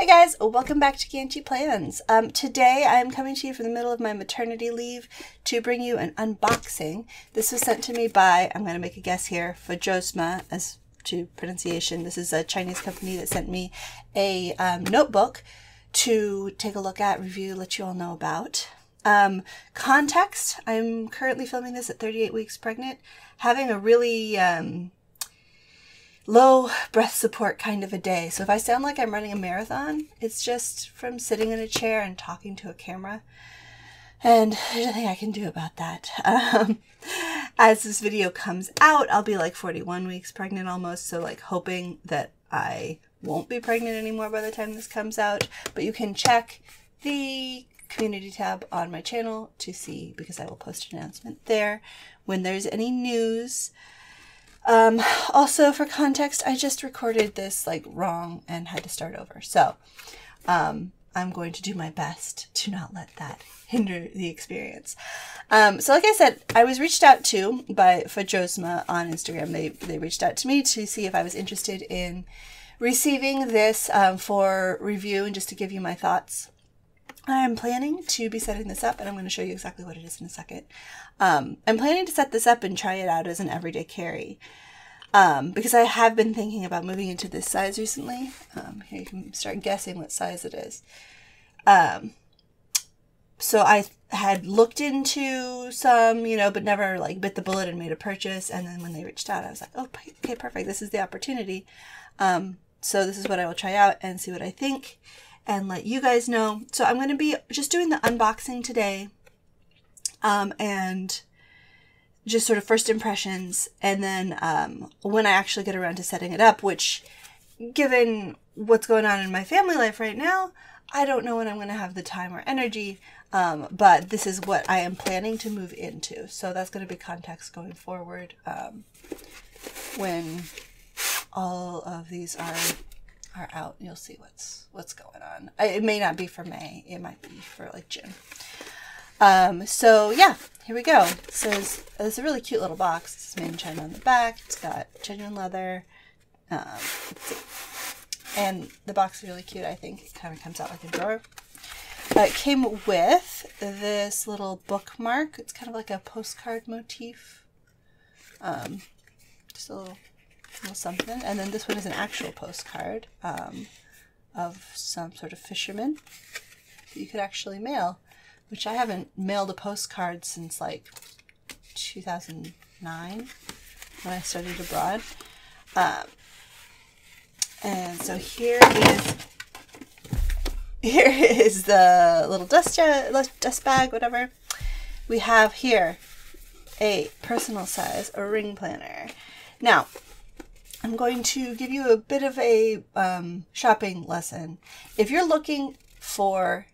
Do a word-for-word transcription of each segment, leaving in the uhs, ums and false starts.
Hey guys, welcome back to Ganchi Plans. Um, today I'm coming to you from the middle of my maternity leave to bring you an unboxing. This was sent to me by, I'm going to make a guess here, Fajosma as to pronunciation. This is a Chinese company that sent me a um, notebook to take a look at, review, let you all know about. Um, context, I'm currently filming this at thirty-eight weeks pregnant, having a really... Um, low breath support kind of a day. So if I sound like I'm running a marathon, it's just from sitting in a chair and talking to a camera. And there's nothing I can do about that. Um, as this video comes out, I'll be like forty-one weeks pregnant almost. So like hoping that I won't be pregnant anymore by the time this comes out. But you can check the community tab on my channel to see, because I will post an announcement there when there's any news. Um, also for context, I just recorded this like wrong and had to start over. So, um, I'm going to do my best to not let that hinder the experience. Um, so like I said, I was reached out to by Fajosma on Instagram. They, they reached out to me to see if I was interested in receiving this, um, for review and just to give you my thoughts. I'm planning to be setting this up, and I'm going to show you exactly what it is in a second. Um, I'm planning to set this up and try it out as an everyday carry, um, because I have been thinking about moving into this size recently. Um, here you can start guessing what size it is. Um, so I had looked into some, you know, but never like bit the bullet and made a purchase. And then when they reached out, I was like, oh, okay, perfect. This is the opportunity. Um, so this is what I will try out and see what I think, and let you guys know. So I'm going to be just doing the unboxing today, um, and just sort of first impressions. And then um, when I actually get around to setting it up, which given what's going on in my family life right now, I don't know when I'm going to have the time or energy, um, but this is what I am planning to move into. So that's going to be context going forward, um, when all of these are... are out. You'll see what's what's going on. I, it may not be for May. It might be for like June. Um, so yeah, here we go. So it's, it's a really cute little box. It's made in China on the back. It's got genuine leather. Um, and the box is really cute, I think. It kind of comes out like a drawer. Uh, it came with this little bookmark. It's kind of like a postcard motif. Um, just a little... something. And then this one is an actual postcard, um, of some sort of fisherman that you could actually mail, which I haven't mailed a postcard since like two thousand nine when I studied abroad. Um, and so here is here is the little dust, dust bag, whatever. We have here a personal size, a ring planner. Now, I'm going to give you a bit of a um, shopping lesson. If you're looking for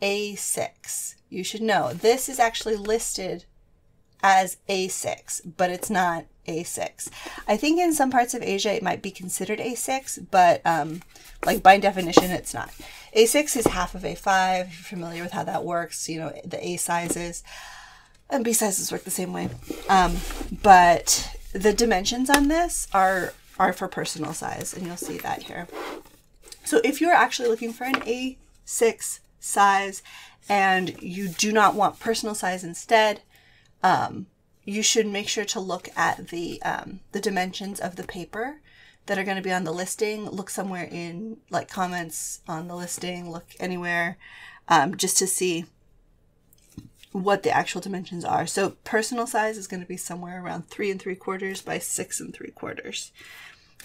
A six, you should know this is actually listed as A six, but it's not A six. I think in some parts of Asia it might be considered A six, but um, like by definition it's not. A six is half of A five, if you're familiar with how that works, you know, the A sizes. And B sizes work the same way. Um, but the dimensions on this are... are for personal size, and you'll see that here. So if you're actually looking for an A six size and you do not want personal size instead, um, you should make sure to look at the um, the dimensions of the paper that are going to be on the listing. Look somewhere in like comments on the listing, look anywhere, um, just to see what the actual dimensions are. So personal size is going to be somewhere around three and three quarters by six and three quarters.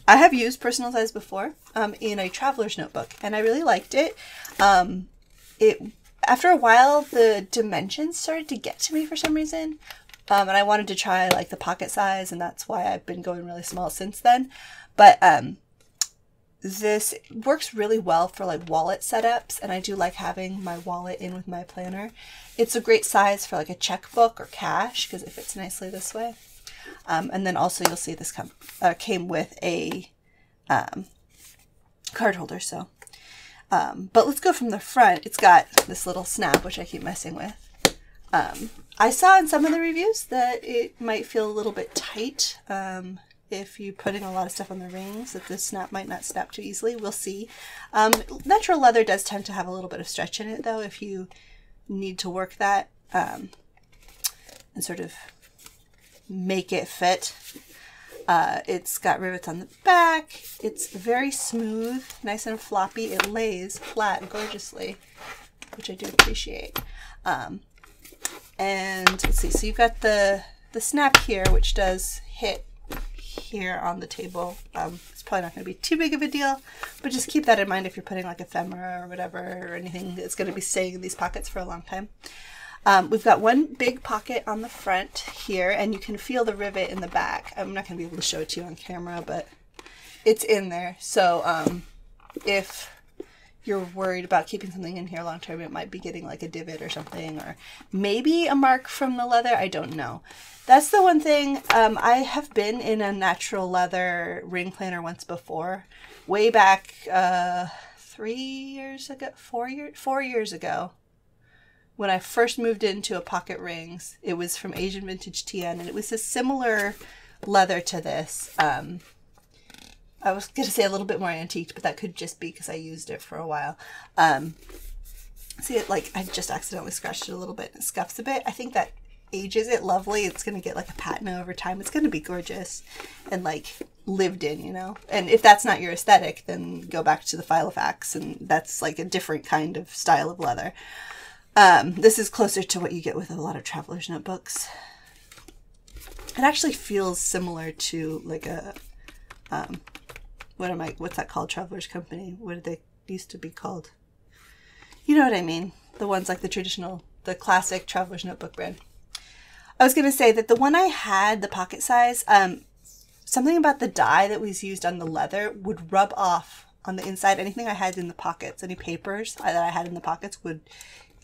I have used personal size before, um, in a Traveler's Notebook, and I really liked it. Um, it, after a while, the dimensions started to get to me for some reason. Um, and I wanted to try like the pocket size, and that's why I've been going really small since then. But, um, this works really well for like wallet setups, and I do like having my wallet in with my planner. It's a great size for like a checkbook or cash because it fits nicely this way. Um, and then also you'll see this come, uh, came with a um, card holder. So, um, but let's go from the front. It's got this little snap, which I keep messing with. Um, I saw in some of the reviews that it might feel a little bit tight. Um, if you're putting a lot of stuff on the rings, that this snap might not snap too easily. We'll see. Um, natural leather does tend to have a little bit of stretch in it, though, if you need to work that um, and sort of make it fit. Uh, it's got rivets on the back. It's very smooth, nice and floppy. It lays flat gorgeously, which I do appreciate. Um, and let's see, so you've got the, the snap here, which does hit here on the table. Um, it's probably not going to be too big of a deal, but just keep that in mind if you're putting like ephemera or whatever, or anything that's going to be staying in these pockets for a long time. Um, we've got one big pocket on the front here, and you can feel the rivet in the back. I'm not going to be able to show it to you on camera, but it's in there. So um, if you're worried about keeping something in here long term, it might be getting like a divot or something, or maybe a mark from the leather. I don't know. That's the one thing. Um, I have been in a natural leather ring planner once before, way back uh, three years ago, four years, four years ago. When I first moved into a pocket rings, it was from Asian Vintage T N, and it was a similar leather to this. Um, I was going to say a little bit more antique, but that could just be because I used it for a while. Um, see it like I just accidentally scratched it a little bit and it scuffs a bit. I think that ages it lovely. It's going to get like a patina over time. It's going to be gorgeous and like lived in, you know? And if that's not your aesthetic, then go back to the Filofax, and that's like a different kind of style of leather. Um, this is closer to what you get with a lot of Travelers Notebooks. It actually feels similar to like a, um, what am I, what's that called? Travelers Company. What did they used to be called? You know what I mean? The ones like the traditional, the classic Travelers Notebook brand. I was going to say that the one I had, the pocket size, um, something about the dye that was used on the leather would rub off on the inside. Anything I had in the pockets, any papers that I had in the pockets would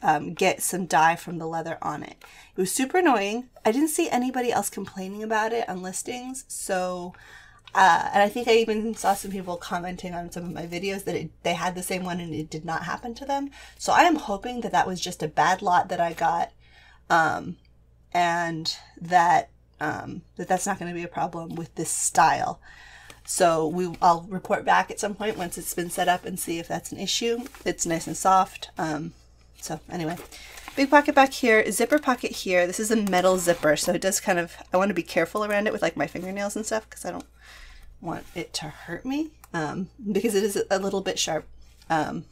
Um, get some dye from the leather on it. It was super annoying. I didn't see anybody else complaining about it on listings. So, uh, and I think I even saw some people commenting on some of my videos that it, they had the same one and it did not happen to them. So I am hoping that that was just a bad lot that I got, um, and that, um, that that's not going to be a problem with this style. So we, I'll report back at some point once it's been set up and see if that's an issue. It's nice and soft. Um, So anyway, big pocket back here, zipper pocket here. This is a metal zipper, so it does kind of, I want to be careful around it with like my fingernails and stuff because I don't want it to hurt me, um, because it is a little bit sharp, um,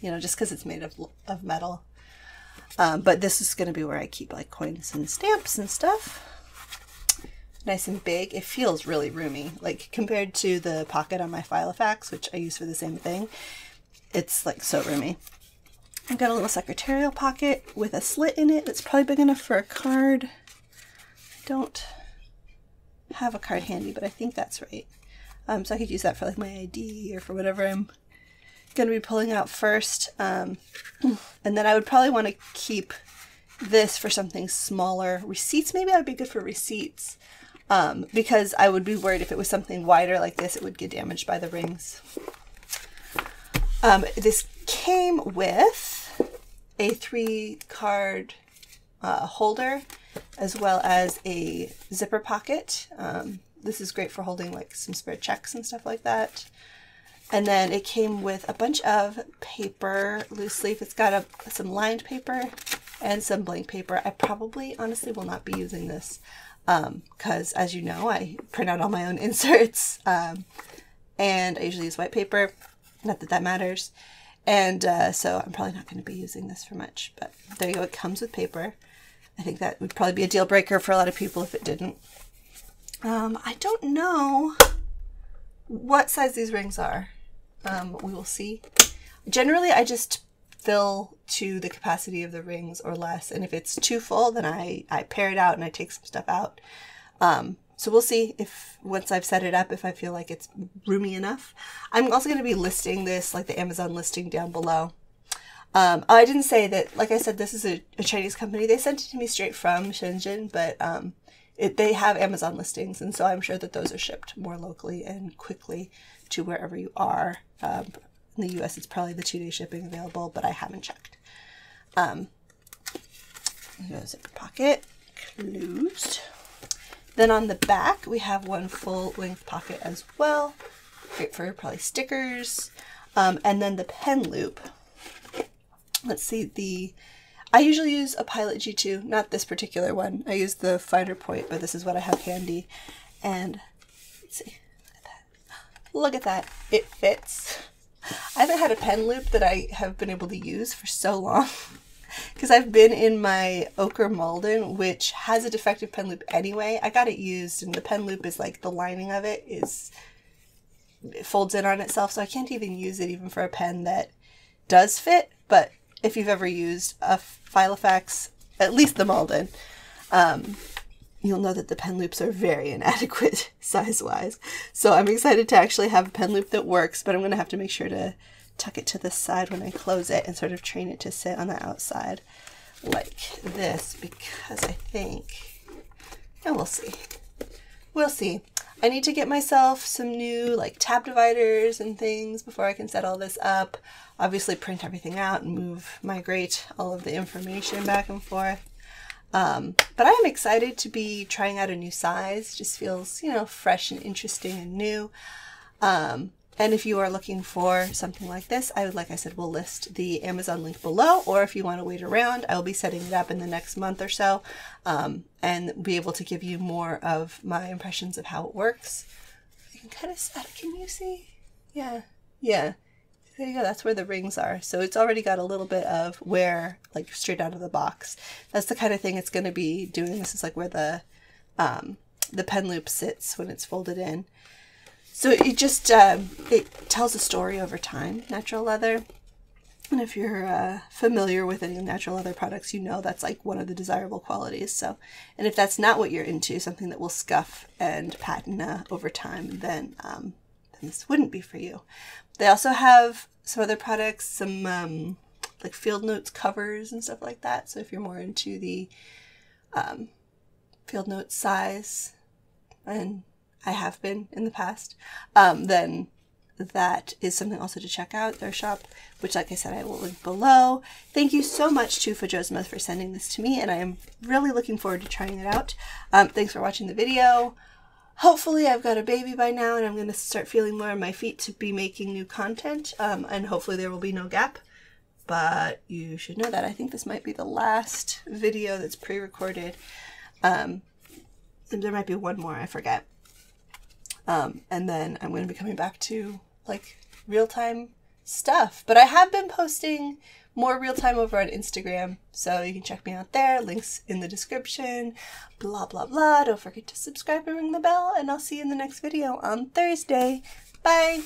you know, just because it's made of, of metal. Um, but this is going to be where I keep like coins and stamps and stuff. Nice and big. It feels really roomy, like compared to the pocket on my Filofax, which I use for the same thing. It's like so roomy. I've got a little secretarial pocket with a slit in it that's probably big enough for a card. I don't have a card handy, but I think that's right. Um, so I could use that for like my I D or for whatever I'm going to be pulling out first. Um, and then I would probably want to keep this for something smaller. Receipts, maybe that would be good for receipts, um, because I would be worried if it was something wider like this, it would get damaged by the rings. Um, this came with a three card uh, holder as well as a zipper pocket. Um, this is great for holding like some spare checks and stuff like that. And then it came with a bunch of paper, loose leaf. It's got a, some lined paper and some blank paper. I probably honestly will not be using this because um, as you know, I print out all my own inserts, um, and I usually use white paper. Not that that matters. And uh, so I'm probably not going to be using this for much, but there you go. It comes with paper. I think that would probably be a deal breaker for a lot of people if it didn't. Um, I don't know what size these rings are. Um, we will see. Generally, I just fill to the capacity of the rings or less. And if it's too full, then I, I pare it out and I take some stuff out. Um, So we'll see if once I've set it up, if I feel like it's roomy enough. I'm also going to be listing this, like the Amazon listing down below. Um, I didn't say that, like I said, this is a, a Chinese company. They sent it to me straight from Shenzhen, but um, it, they have Amazon listings. And so I'm sure that those are shipped more locally and quickly to wherever you are. Um, in the U S, it's probably the two day shipping available, but I haven't checked. Um, zipper pocket closed. Then on the back, we have one full length pocket as well. Great for probably stickers. Um, and then the pen loop. Let's see, the, I usually use a Pilot G two, not this particular one. I use the finer point, but this is what I have handy. And let's see, look at that. Look at that, it fits. I haven't had a pen loop that I have been able to use for so long because I've been in my Ochre Maldon, which has a defective pen loop anyway. I got it used, and the pen loop is like the lining of it is, it folds in on itself, so I can't even use it even for a pen that does fit. But if you've ever used a Filofax, at least the Maldon, um, you'll know that the pen loops are very inadequate size-wise. So I'm excited to actually have a pen loop that works, but I'm going to have to make sure to tuck it to the side when I close it and sort of train it to sit on the outside like this, because I think, and we'll see. We'll see. I need to get myself some new like tab dividers and things before I can set all this up. Obviously print everything out and move, migrate all of the information back and forth. Um, but I am excited to be trying out a new size. It just feels, you know, fresh and interesting and new. Um, and if you are looking for something like this, I would, like I said, will list the Amazon link below, or if you want to wait around, I'll be setting it up in the next month or so, um, and be able to give you more of my impressions of how it works. I can kind of, can you see? Yeah, yeah. There you go, that's where the rings are. So it's already got a little bit of wear, like straight out of the box. That's the kind of thing it's going to be doing. This is like where the um, the pen loop sits when it's folded in. So it just, um, it tells a story over time, natural leather. And if you're uh, familiar with any natural leather products, you know that's like one of the desirable qualities. So, and if that's not what you're into, something that will scuff and patina over time, then um, this wouldn't be for you. They also have some other products, some um, like Field Notes covers and stuff like that. So if you're more into the um, Field Notes size, and I have been in the past, um, then that is something also to check out, their shop, which, like I said, I will link below. Thank you so much to Fajosma for sending this to me, and I am really looking forward to trying it out. Um, thanks for watching the video. Hopefully I've got a baby by now and I'm going to start feeling more on my feet to be making new content, um, and hopefully there will be no gap, but you should know that. I think this might be the last video that's pre-recorded. Um, there might be one more, I forget. Um, and then I'm going to be coming back to like real-time stuff, but I have been posting more real-time over on Instagram, so you can check me out there. Links in the description, blah, blah, blah. Don't forget to subscribe and ring the bell, and I'll see you in the next video on Thursday. Bye!